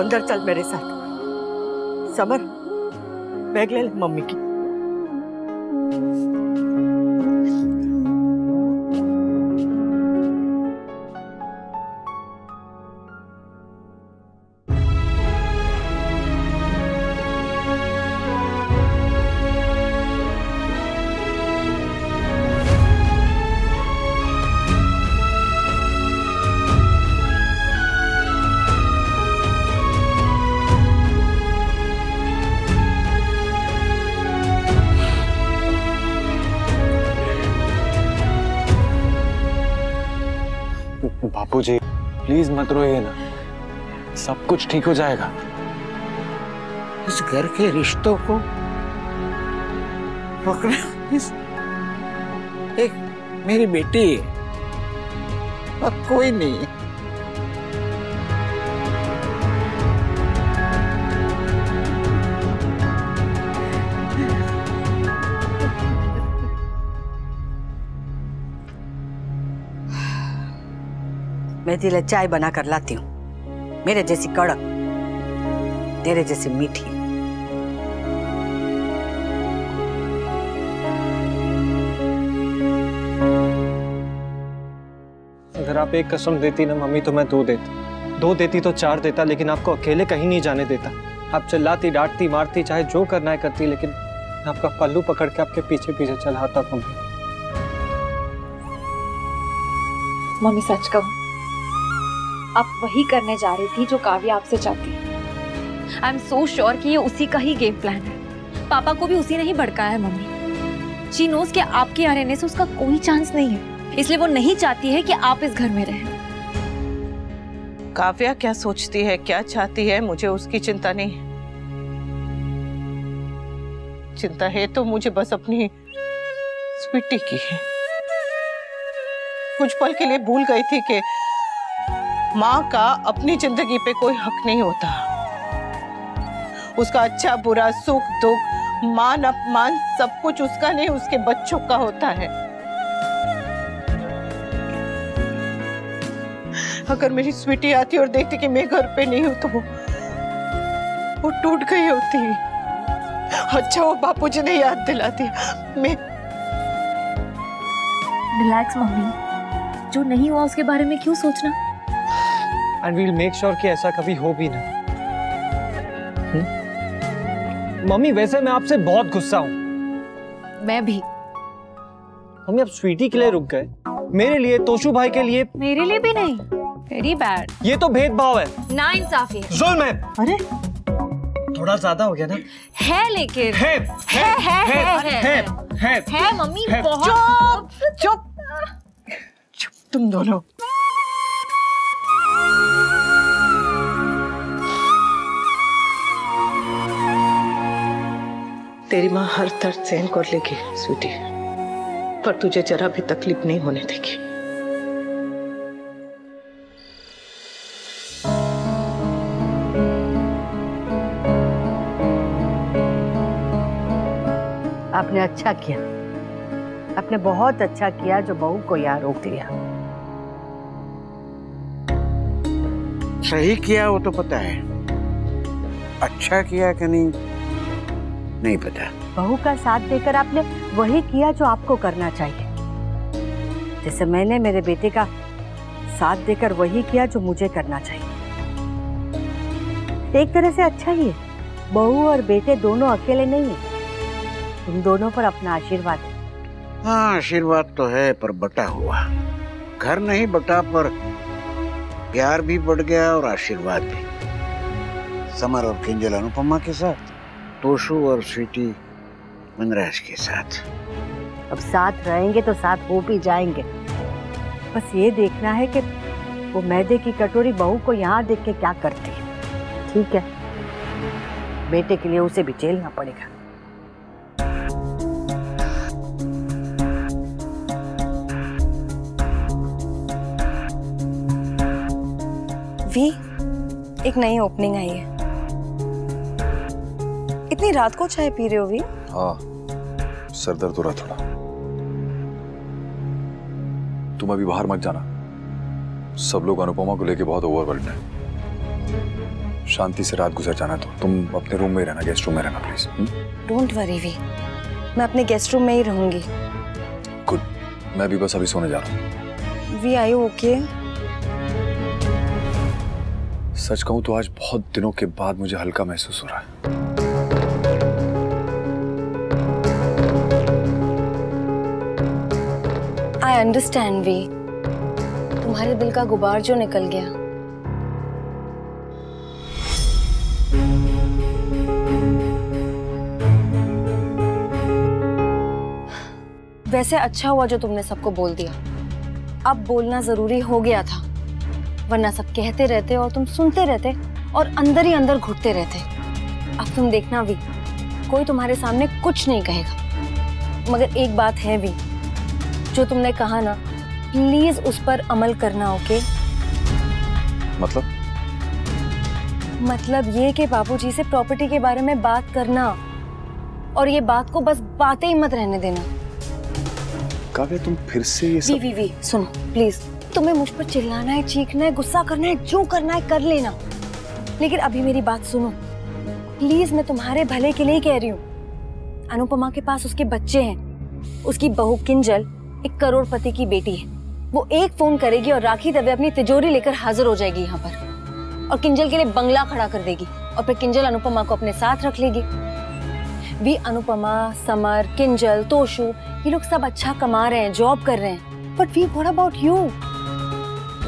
अंदर चल मेरे साथ। समर बैग ले मम्मी की। बापूजी प्लीज मत रोइए ना, सब कुछ ठीक हो जाएगा। इस घर के रिश्तों को एक मेरी बेटी है और कोई नहीं। मैं तेरे लिए चाय बना कर लाती हूँ, मेरे जैसी कड़क, तेरे जैसी मीठी। अगर आप एक कसम देती ना मम्मी तो मैं दो देता, दो देती तो चार देता, लेकिन आपको अकेले कहीं नहीं जाने देता। आप चिल्लाती, डांटती, मारती, चाहे जो करना है करती, लेकिन आपका पल्लू पकड़ के आपके पीछे पीछे चलाता मम्मी। मम्मी सच कहूँ, आप वही करने जा रही थी जो काव्या आपसे चाहती है। आई एम सो श्योर कि ये उसी का ही गेम प्लान है। पापा को भी उसी ने ही भड़काया है मम्मी। शी नोज़ कि आपके यहाँ रहने से उसका कोई चांस नहीं है, इसलिए वो नहीं चाहती है कि आप इस घर में रहें। काव्या क्या सोचती है, क्या चाहती है, मुझे उसकी चिंता नहीं है। चिंता है तो मुझे बस अपनी स्वीटी की है। कुछ पल के लिए भूल गई थी कि माँ का अपनी जिंदगी पे कोई हक नहीं होता। उसका अच्छा बुरा, सुख दुख, मान अपमान, सब कुछ उसका नहीं, उसके बच्चों का होता है। अगर मेरी स्वीटी आती और देखती कि मैं घर पे नहीं हूं तो वो टूट गई होती। अच्छा वो बापूजी ने याद दिला दिया। मैं रिलैक्स मम्मी, जो नहीं हुआ उसके बारे में क्यों सोचना। And we'll make sure कि ऐसा कभी हो भी ना। मम्मी वैसे मैं आपसे बहुत गुस्सा हूँ। मैं भी। मम्मी आप स्वीटी के लिए रुक गए, मेरे लिए, तोशु भाई के लिए, मेरे लिए भी नहीं। Very bad। ये तो भेदभाव है, ना इंसाफी है, जुल्म है। अरे थोड़ा ज्यादा हो गया ना। है लेकिन है मम्मी। चुप चुप चुप तुम दोनों। तेरी माँ हर दर्द सहन कर लेगी स्वीटी, पर तुझे जरा भी तकलीफ नहीं होने देगी। आपने अच्छा किया, आपने बहुत अच्छा किया जो बहू को यहाँ रोक दिया। सही किया वो तो पता है, अच्छा किया कि नहीं नहीं पता। बहू का साथ देकर आपने वही किया जो आपको करना चाहिए, जैसे मैंने मेरे बेटे का साथ देकर वही किया जो मुझे करना चाहिए। एक तरह से अच्छा ही है, बहू और बेटे दोनों अकेले नहीं है। तुम दोनों पर अपना आशीर्वाद है। हाँ आशीर्वाद तो है, पर बटा हुआ घर नहीं बटा, पर प्यार भी बढ़ गया और आशीर्वाद भी। समर और किंजल अनुपमा के साथ, तोशु और स्वीटी मनराज के साथ। अब साथ रहेंगे तो साथ हो भी जाएंगे। बस ये देखना है कि वो मैदे की कटोरी बहू को यहाँ देख के क्या करती है। ठीक है, बेटे के लिए उसे भी झेलना पड़ेगा। वी, एक नई ओपनिंग आई है। इतनी रात को चाय पी रहे हो भी? हाँ, सर दर्द हो रहा थोड़ा। तुम अभी बाहर मत जाना, सब लोग अनुपमा को लेके बहुत ओवरवेल्ड हैं। शांति से रात गुजर जाना। तो तुम अपने रूम में ही रहना, गेस्ट रूम में रहना प्लीज। डोंट वरी वी, मैं अपने गेस्ट रूम में ही रहूंगी। गुड, मैं भी बस अभी सोने जा रहा हूँ। We I okay? सच कहूँ तो आज बहुत दिनों के बाद मुझे हल्का महसूस हो रहा है। आई अंडरस्टैंड वी, तुम्हारे दिल का गुबार जो निकल गया। वैसे अच्छा हुआ जो तुमने सबको बोल दिया, अब बोलना जरूरी हो गया था, वरना सब कहते रहते और तुम सुनते रहते और अंदर ही अंदर घुटते रहते। अब तुम देखना वी, कोई तुम्हारे सामने कुछ नहीं कहेगा, मगर एक बात है वी, जो तुमने कहा ना, प्लीज उस पर अमल करना। ओके? मतलब? मतलब ये कि बाबूजी से प्रॉपर्टी के बारे में बात करना, और ये बात को बस बातें ही मत रहने देना। काव्या तुम फिर से ये सब... वी सुनो प्लीज, तुम्हें मुझ पर चिल्लाना है, चीखना है, गुस्सा करना है, जो करना है कर लेना, लेकिन अभी मेरी बात सुनो प्लीज। मैं तुम्हारे भले के लिए कह रही हूँ। अनुपमा के पास उसके बच्चे हैं, उसकी बहू किंजल एक करोड़पति की बेटी है, वो एक फोन करेगी और राखी दवे अपनी तिजोरी लेकर हाजिर हो जाएगी यहाँ पर, और किंजल के लिए बंगला खड़ा कर देगी, और फिर किंजल अनुपमा को अपने साथ रख लेगी। वी, अनुपमा, समर, किंजल, तोशु, ये लोग सब अच्छा कमा रहे हैं, जॉब कर रहे हैं, but V what about you?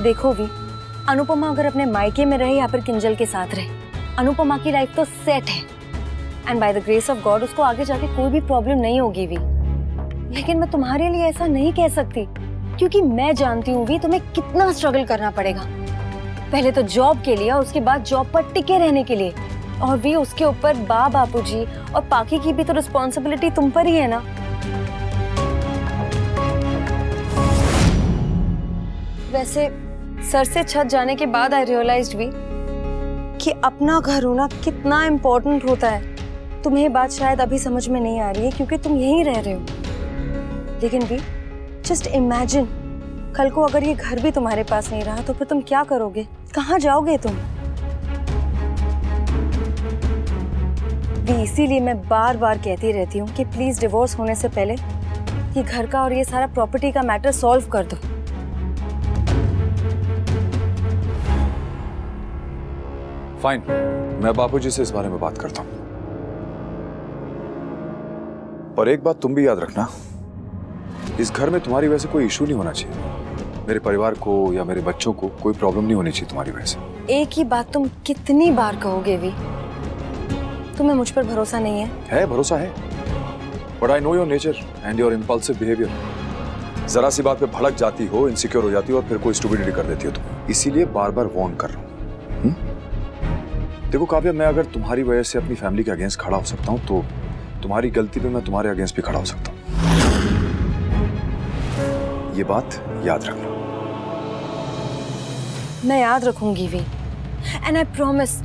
देखो वी, अनुपमा अगर अपने मायके में रहे या फिर किंजल के साथ रहे, अनुपमा की लाइफ तो सेट है, and by the grace of God उसको आगे जाके कोई भी प्रॉब्लम नहीं होगी वी। लेकिन मैं तुम्हारे लिए ऐसा नहीं कह सकती, क्योंकि मैं जानती हूँ वी तुम्हें कितना स्ट्रगल करना पड़ेगा, पहले तो जॉब के लिए और उसके बाद जॉब पर टिके रहने के लिए, और भी उसके ऊपर बापूजी और पाकी की भी तो रिस्पॉन्सिबिलिटी तुम पर ही है ना। वैसे सर से छत जाने के बाद आई रियलाइज्ड भी कि अपना घर होना कितना इम्पोर्टेंट होता है। तुम्हें ये बात शायद अभी समझ में नहीं आ रही है क्योंकि तुम यहीं रह रहे हो, लेकिन भी जस्ट इमेजिन कल को अगर ये घर भी तुम्हारे पास नहीं रहा तो फिर तुम क्या करोगे, कहाँ जाओगे तुम? भी इसीलिए मैं बार बार कहती रहती हूँ कि प्लीज डिवोर्स होने से पहले ये घर का और ये सारा प्रॉपर्टी का मैटर सॉल्व कर दो। फाइन, मैं बापूजी से इस बारे में बात करता हूँ, पर एक बात तुम भी याद रखना, इस घर में तुम्हारी वजह से कोई इशू नहीं होना चाहिए, मेरे परिवार को या मेरे बच्चों को कोई प्रॉब्लम नहीं होनी चाहिए तुम्हारी वजह से। एक ही बात तुम कितनी बार कहोगे वी? तुम्हें मुझ पर भरोसा नहीं है? है, भरोसा है, but I know your nature and your impulsive behaviour. जरा सी बात पे भड़क जाती हो, इनसिक्योर हो जाती हो और फिर कोई स्टूपिडिटी कर देती हो तुम, इसीलिए बार बार वार्न कर रहा हूँ। देखो काव्या, मैं अगर तुम्हारी वजह से अपनी फैमिली के अगेंस्ट खड़ा हो सकता हूँ तो तुम्हारी गलती पे मैं तुम्हारे अगेंस्ट भी खड़ा हो सकता हूँ, ये बात याद रखना। मैं याद रखूंगी वी, एंड आई प्रॉमिस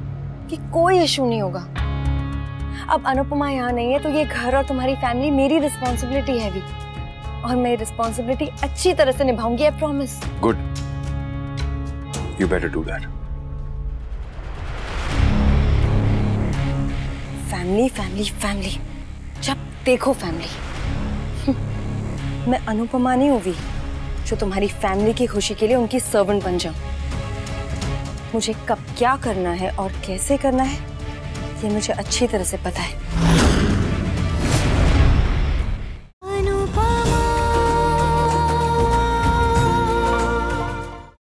कि कोई इशू नहीं होगा। अब अनुपमा यहाँ नहीं है तो ये घर और तुम्हारी फैमिली मेरी रिस्पॉन्सिबिलिटी है वी, और मैं रिस्पॉन्सिबिलिटी अच्छी तरह से निभाऊंगी, I promise. Good, you better do that. Family family family, जब देखो फैमिली। मैं अनुपमा नहीं हूँ वी जो तुम्हारी फैमिली की खुशी के लिए उनकी सर्वेंट बन जाऊं। मुझे कब क्या करना है और कैसे करना है ये मुझे अच्छी तरह से पता है।